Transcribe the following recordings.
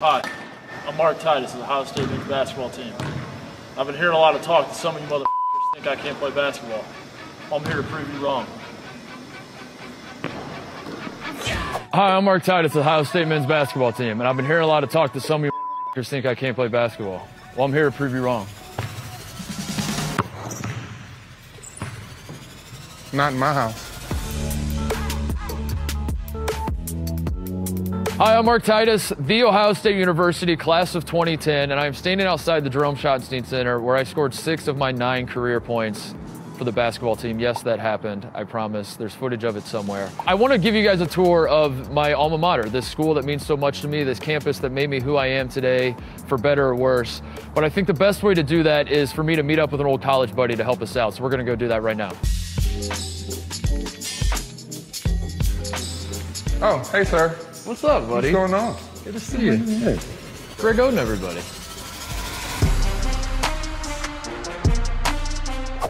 Hi, I'm Mark Titus of the Ohio State men's basketball team. I've been hearing a lot of talk that some of you motherfuckers think I can't play basketball. I'm here to prove you wrong. Hi, I'm Mark Titus of the Ohio State men's basketball team, and I've been hearing a lot of talk that some of you think I can't play basketball. Well, I'm here to prove you wrong. Not in my house. Hi, I'm Mark Titus, the Ohio State University class of 2010, and I'm standing outside the Jerome Schottenstein Center where I scored 6 of my 9 career points for the basketball team. Yes, that happened, I promise. There's footage of it somewhere. I want to give you guys a tour of my alma mater, this school that means so much to me, this campus that made me who I am today, for better or worse. But I think the best way to do that is for me to meet up with an old college buddy to help us out, so we're going to go do that right now. Oh, hey, sir. What's up, buddy? What's going on? Good to see you. Hey. Greg Oden, everybody.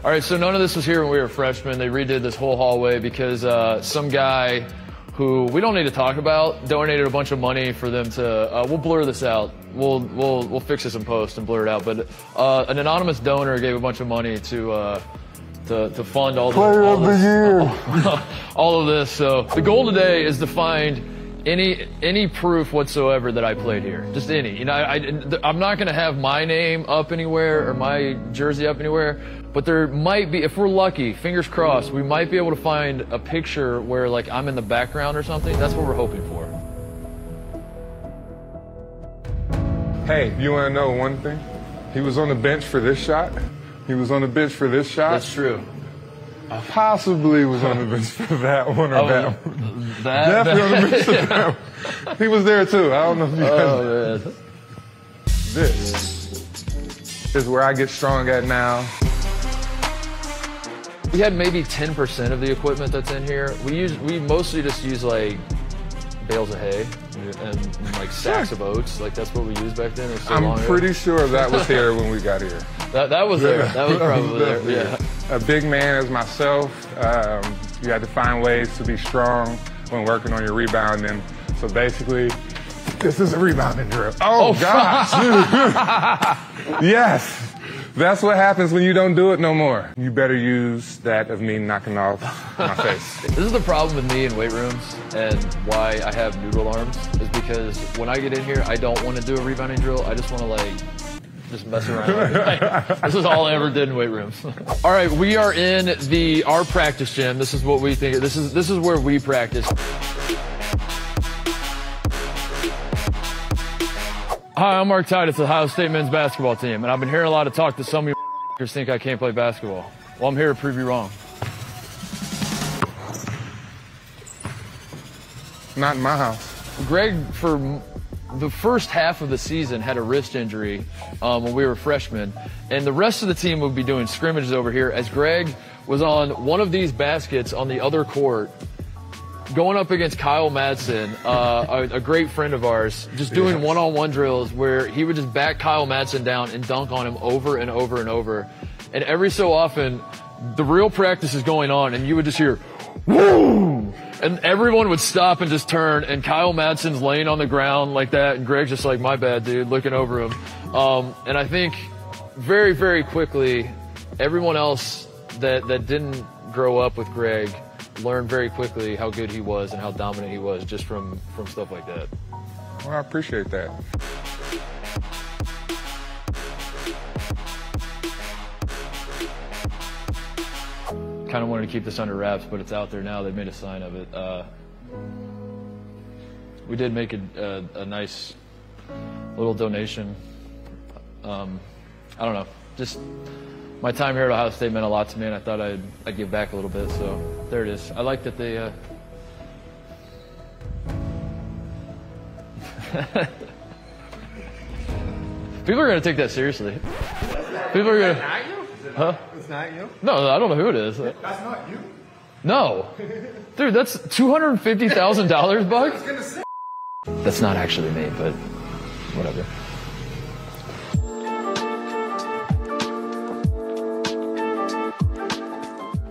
All right, so none of this was here when we were freshmen. They redid this whole hallway because some guy who we don't need to talk about donated a bunch of money for them to, we'll blur this out. We'll fix this in post and blur it out. But an anonymous donor gave a bunch of money to fund all of this. So the goal today is to find any proof whatsoever that I played here, just any. You know, I'm not gonna have my name up anywhere or my jersey up anywhere, but there might be, if we're lucky, fingers crossed, we might be able to find a picture where like I'm in the background or something. That's what we're hoping for. Hey, you wanna know one thing? He was on the bench for this shot. He was on the bench for this shot. That's true. I possibly was on the bench for that one or that one. Definitely on the bench for that one. He was there too. I don't know if you guys know. This is where I get strong at now. We had maybe 10% of the equipment that's in here. We mostly just use like bales of hay and like sacks of oats. Like that's what we used back then. I'm pretty sure that was here when we got here. That was there. That was probably there. Yeah. A big man as myself, you had to find ways to be strong when working on your rebounding. So basically, this is a rebounding drill. Oh gosh! Yes, that's what happens when you don't do it no more. You better use that of me knocking off my face. This is the problem with me in weight rooms and why I have noodle arms is because when I get in here, I don't want to do a rebounding drill. I just want to like. Just mess around. Like, this is all I ever did in weight rooms. All right, we are in our practice gym. This is what we think. This is where we practice. Hi, I'm Mark Titus, the Ohio State men's basketball team, and I've been hearing a lot of talk that some of you think I can't play basketball. Well, I'm here to prove you wrong. Not in my house. Greg, for the first half of the season had a wrist injury when we were freshmen, and the rest of the team would be doing scrimmages over here as Greg was on one of these baskets on the other court going up against Kyle Madsen, a great friend of ours, just doing one-on-one drills where he would just back Kyle Madsen down and dunk on him over and over and over. And every so often, the real practice is going on and you would just hear, "Woo!" And everyone would stop and just turn, and Kyle Madsen's laying on the ground like that, and Greg's just like, "My bad, dude," looking over him. And I think very, very quickly, everyone else that didn't grow up with Greg learned very quickly how good he was and how dominant he was just from stuff like that. Well, I appreciate that. Kind of wanted to keep this under wraps, but it's out there now. They made a sign of it. We did make a nice little donation. I don't know. Just my time here at Ohio State meant a lot to me, and I thought I'd give back a little bit. So there it is. I like that they. People are gonna take that seriously. People are gonna. Huh? It's not you? No, I don't know who it is. That's not you. No. Dude, that's $250,000, Buck. I was gonna say. That's not actually me, but whatever.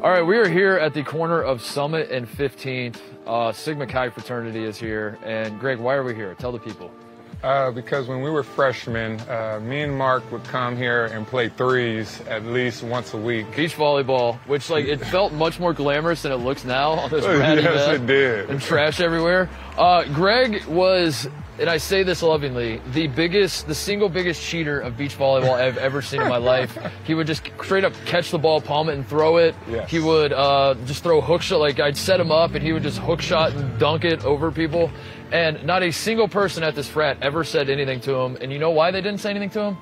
All right, we are here at the corner of Summit and 15th. Sigma Chi fraternity is here. And Greg, why are we here? Tell the people. Because when we were freshmen, me and Mark would come here and play threes at least once a week. Beach volleyball, which, like, it felt much more glamorous than it looks now. All this ratty mess and trash everywhere. Greg was, and I say this lovingly, the single biggest cheater of beach volleyball I've ever seen in my life. He would just straight up catch the ball, palm it, and throw it. Yes. He would just throw hook shot. Like, I'd set him up, and he would just hook shot and dunk it over people. And not a single person at this frat ever said anything to him. And you know why they didn't say anything to him?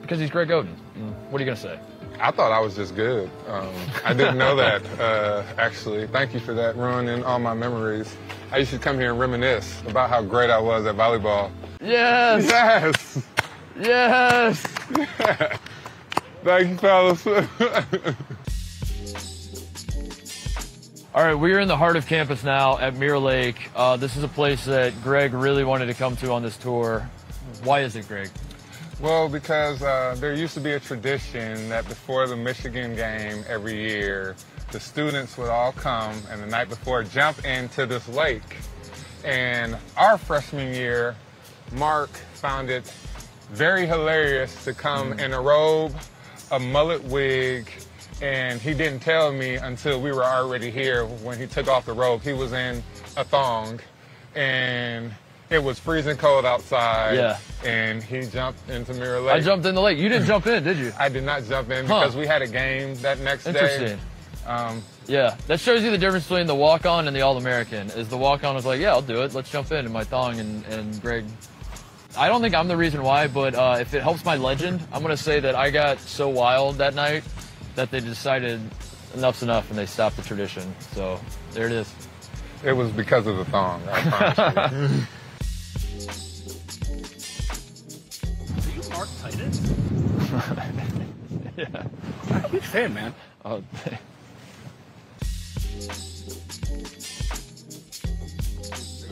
Because he's Greg Oden. Mm. What are you going to say? I thought I was just good. I didn't know that, actually. Thank you for that, ruining all my memories. I used to come here and reminisce about how great I was at volleyball. Yes! Yes! Yes! Yeah. Thank you, fellas. All right, we're in the heart of campus now at Mirror Lake. This is a place that Greg really wanted to come to on this tour. Why is it, Greg? Well, because there used to be a tradition that before the Michigan game every year, the students would all come and the night before jump into this lake. And our freshman year, Mark found it very hilarious to come in a robe, a mullet wig, and he didn't tell me until we were already here when he took off the robe. He was in a thong, and it was freezing cold outside, yeah, and he jumped into Mirror Lake. I jumped in the lake. You didn't jump in, did you? I did not jump in because we had a game that next day. Yeah, that shows you the difference between the walk-on and the All-American. Is the walk-on was like, yeah, I'll do it. Let's jump in my thong, and Greg. I don't think I'm the reason why, but if it helps my legend, I'm going to say that I got so wild that night that they decided enough's enough and they stopped the tradition. So there it is. It was because of the thong, I promise you. Mark Titus? Yeah. I'm a big fan, man. Oh,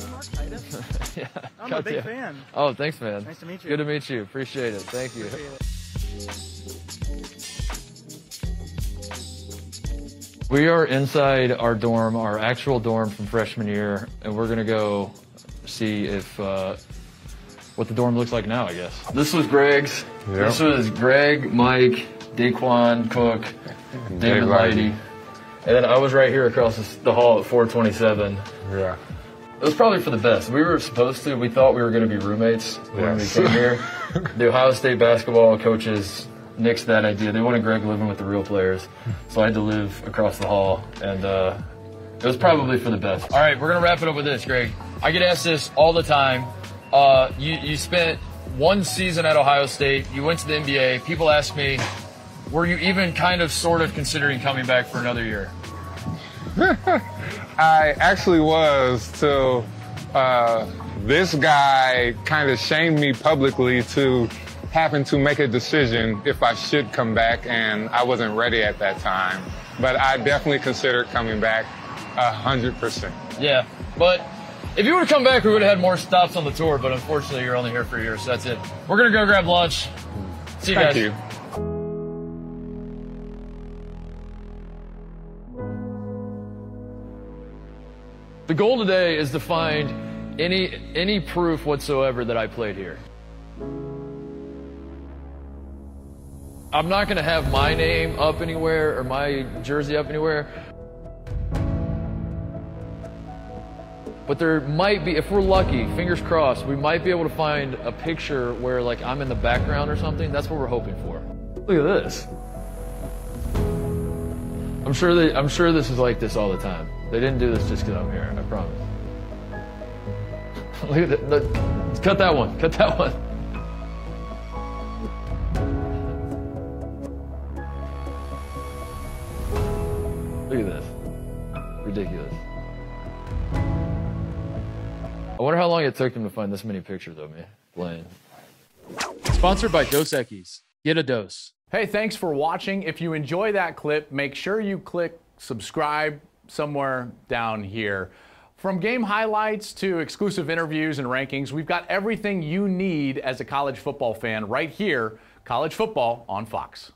Mark Titus? Yeah. I'm a big fan. Oh, thanks, man. Nice to meet you. Good to meet you. Appreciate it. Thank you. We are inside our dorm, our actual dorm from freshman year, and we're gonna go see if what the dorm looks like now, I guess. This was Greg's. Yep. This was Greg, Mike, Daquan Cook, David Lighty. And then I was right here across the hall at 427. Yeah. It was probably for the best. We were supposed to, we thought we were going to be roommates when we came here. The Ohio State basketball coaches nixed that idea. They wanted Greg living with the real players. So I had to live across the hall, and it was probably for the best. All right, we're going to wrap it up with this, Greg. I get asked this all the time. You spent one season at Ohio State. You went to the NBA. People ask me, were you even kind of sort of considering coming back for another year? I actually was, till this guy kind of shamed me publicly to happen to make a decision if I should come back, and I wasn't ready at that time. But I definitely considered coming back 100%. Yeah, but if you were to come back, we would have had more stops on the tour, but unfortunately, you're only here for a year, so that's it. We're going to go grab lunch. See you guys. Thank you. The goal today is to find any proof whatsoever that I played here. I'm not going to have my name up anywhere or my jersey up anywhere. But there might be, if we're lucky, fingers crossed, we might be able to find a picture where, like, I'm in the background or something. That's what we're hoping for. Look at this. I'm sure this is like this all the time. They didn't do this just because I'm here, I promise. Look at that. Look. Cut that one. Cut that one. Look at this. Ridiculous. I wonder how long it took him to find this many pictures of me playing. Sponsored by Dos Equis. Get a dose. Hey, thanks for watching. If you enjoy that clip, make sure you click subscribe somewhere down here. From game highlights to exclusive interviews and rankings, we've got everything you need as a college football fan right here, College Football on Fox.